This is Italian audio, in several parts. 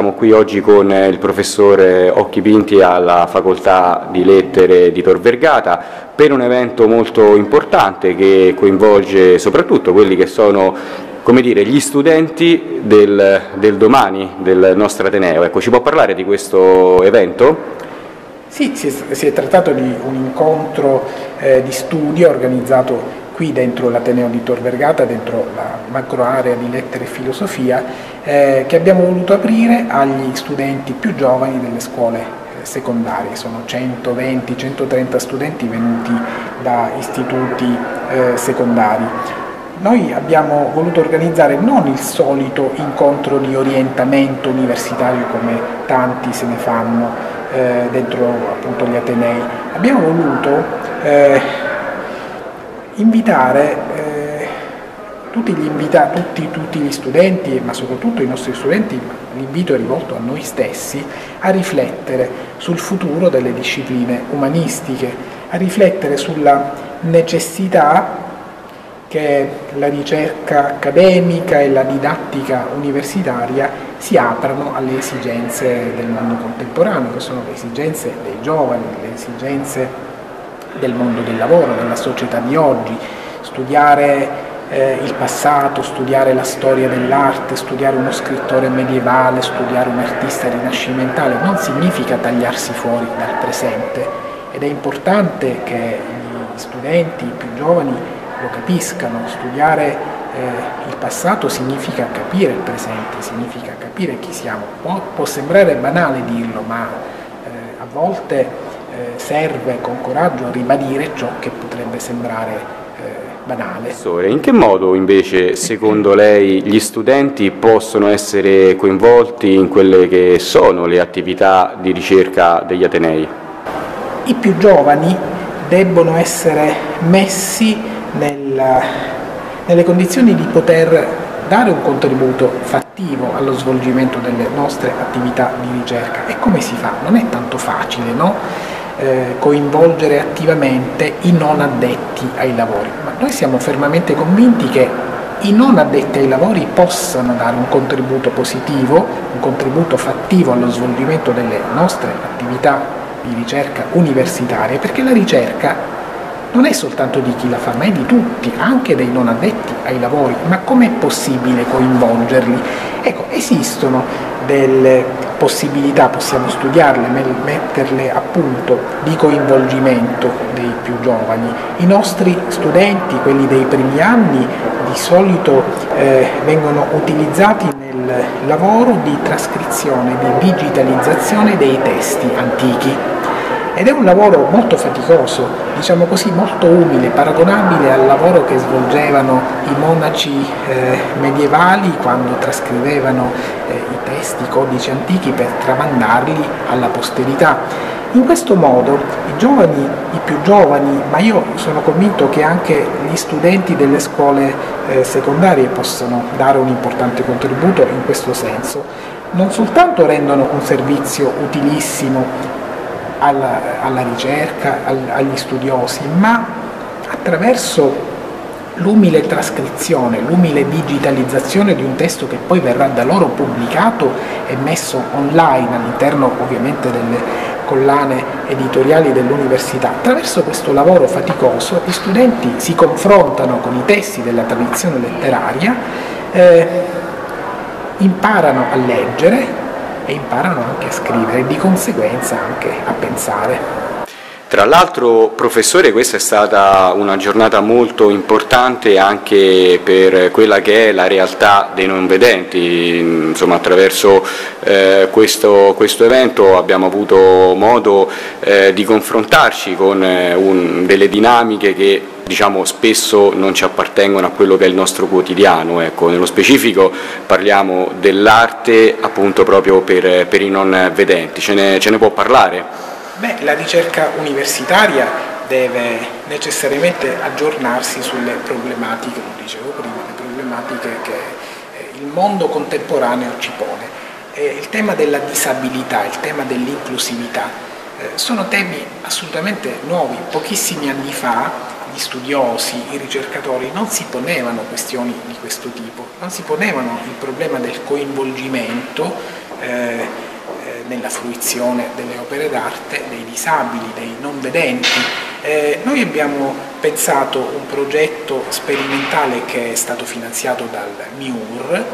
Siamo qui oggi con il professor Occhipinti alla Facoltà di Lettere di Tor Vergata per un evento molto importante che coinvolge soprattutto quelli che sono, come dire, gli studenti del domani del nostro Ateneo. Ecco, ci può parlare di questo evento? Sì, si è trattato di un incontro di studio organizzato qui dentro l'Ateneo di Tor Vergata, dentro la macro area di lettere e filosofia, che abbiamo voluto aprire agli studenti più giovani delle scuole secondarie. Sono 120-130 studenti venuti da istituti secondari. Noi abbiamo voluto organizzare non il solito incontro di orientamento universitario come tanti se ne fanno dentro appunto gli Atenei. Abbiamo voluto invitare tutti gli studenti, ma soprattutto i nostri studenti, l'invito è rivolto a noi stessi, a riflettere sul futuro delle discipline umanistiche, a riflettere sulla necessità che la ricerca accademica e la didattica universitaria si aprano alle esigenze del mondo contemporaneo, che sono le esigenze dei giovani, le esigenze del mondo del lavoro, della società di oggi. Studiare il passato, studiare la storia dell'arte, studiare uno scrittore medievale, studiare un artista rinascimentale non significa tagliarsi fuori dal presente, ed è importante che gli studenti più giovani lo capiscano. Studiare il passato significa capire il presente, significa capire chi siamo. Può sembrare banale dirlo, ma a volte serve con coraggio a ribadire ciò che potrebbe sembrare banale. Professore, in che modo invece secondo lei gli studenti possono essere coinvolti in quelle che sono le attività di ricerca degli Atenei? I più giovani debbono essere messi nelle condizioni di poter dare un contributo fattivo allo svolgimento delle nostre attività di ricerca. E come si fa? Non è tanto facile, no? Coinvolgere attivamente i non addetti ai lavori, ma noi siamo fermamente convinti che i non addetti ai lavori possano dare un contributo positivo, un contributo fattivo allo svolgimento delle nostre attività di ricerca universitaria, perché la ricerca non è soltanto di chi la fa, ma è di tutti, anche dei non addetti ai lavori. Ma com'è possibile coinvolgerli? Ecco, esistono delle possibilità, possiamo studiarle, metterle a punto, di coinvolgimento dei più giovani. I nostri studenti, quelli dei primi anni, di solito vengono utilizzati nel lavoro di trascrizione, di digitalizzazione dei testi antichi, ed è un lavoro molto faticoso, diciamo così, molto umile, paragonabile al lavoro che svolgevano i monaci medievali quando trascrivevano i testi, i codici antichi per tramandarli alla posterità. In questo modo i giovani, i più giovani, ma io sono convinto che anche gli studenti delle scuole secondarie possano dare un importante contributo in questo senso, non soltanto rendono un servizio utilissimo alla ricerca, agli studiosi, ma attraverso l'umile trascrizione, l'umile digitalizzazione di un testo che poi verrà da loro pubblicato e messo online all'interno ovviamente delle collane editoriali dell'università. Attraverso questo lavoro faticoso gli studenti si confrontano con i testi della tradizione letteraria, imparano a leggere e imparano anche a scrivere e di conseguenza anche a pensare. Tra l'altro, professore, questa è stata una giornata molto importante anche per quella che è la realtà dei non vedenti. Insomma, attraverso questo evento abbiamo avuto modo di confrontarci con delle dinamiche che, diciamo, spesso non ci appartengono a quello che è il nostro quotidiano. Ecco, nello specifico parliamo dell'arte appunto proprio per i non vedenti. Ce ne può parlare? Beh, la ricerca universitaria deve necessariamente aggiornarsi sulle problematiche, lo dicevo prima, le problematiche che il mondo contemporaneo ci pone. Il tema della disabilità, il tema dell'inclusività sono temi assolutamente nuovi. Pochissimi anni fa gli studiosi, i ricercatori non si ponevano questioni di questo tipo, non si ponevano il problema del coinvolgimento nella fruizione delle opere d'arte, dei disabili, dei non vedenti. Noi abbiamo pensato un progetto sperimentale che è stato finanziato dal MIUR,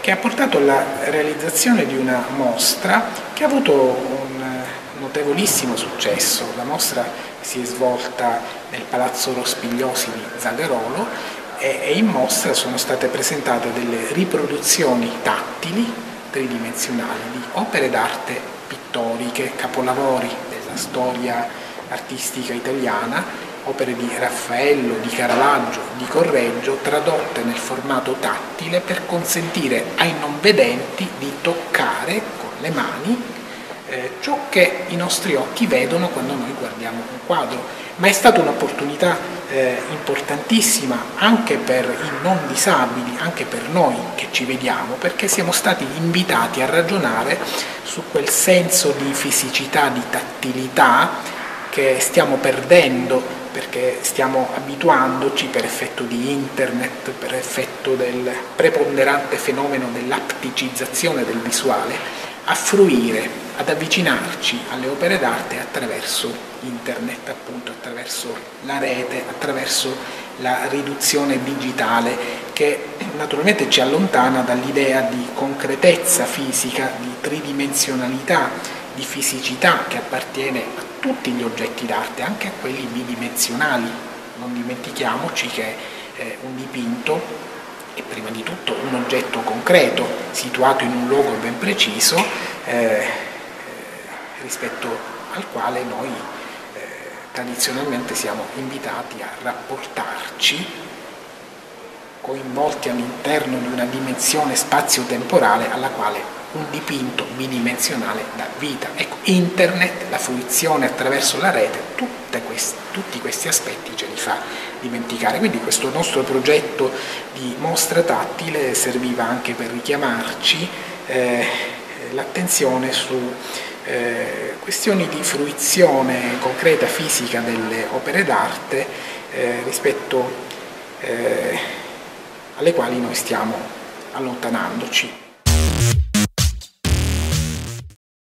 che ha portato alla realizzazione di una mostra che ha avuto un notevolissimo successo. La mostra si è svolta nel Palazzo Rospigliosi di Zagarolo e in mostra sono state presentate delle riproduzioni tattili tridimensionali di opere d'arte pittoriche, capolavori della storia artistica italiana, opere di Raffaello, di Caravaggio, di Correggio, tradotte nel formato tattile per consentire ai non vedenti di toccare con le mani ciò che i nostri occhi vedono quando noi guardiamo un quadro. Ma è stata un'opportunità importantissima anche per i non disabili, anche per noi che ci vediamo, perché siamo stati invitati a ragionare su quel senso di fisicità, di tattilità che stiamo perdendo, perché stiamo abituandoci per effetto di internet, per effetto del preponderante fenomeno dell'apticizzazione del visuale, a fruire, ad avvicinarci alle opere d'arte attraverso internet, appunto, attraverso la rete, attraverso la riduzione digitale, che naturalmente ci allontana dall'idea di concretezza fisica, di tridimensionalità, di fisicità che appartiene a tutti gli oggetti d'arte, anche a quelli bidimensionali. Non dimentichiamoci che un dipinto è prima di tutto un oggetto concreto, situato in un luogo ben preciso, rispetto al quale noi tradizionalmente siamo invitati a rapportarci, coinvolti all'interno di una dimensione spazio-temporale alla quale un dipinto bidimensionale dà vita. Ecco, internet, la fruizione attraverso la rete, tutti questi aspetti ce li fa dimenticare. Quindi questo nostro progetto di mostra tattile serviva anche per richiamarci l'attenzione su questioni di fruizione concreta, fisica delle opere d'arte, rispetto alle quali noi stiamo allontanandoci.